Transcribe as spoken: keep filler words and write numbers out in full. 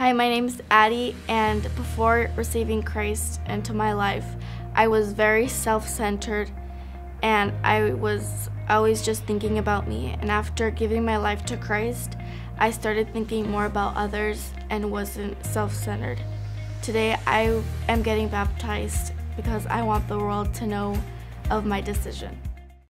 Hi, my name is Addie, and before receiving Christ into my life, I was very self-centered and I was always just thinking about me. And after giving my life to Christ, I started thinking more about others and wasn't self-centered. Today, I am getting baptized because I want the world to know of my decision.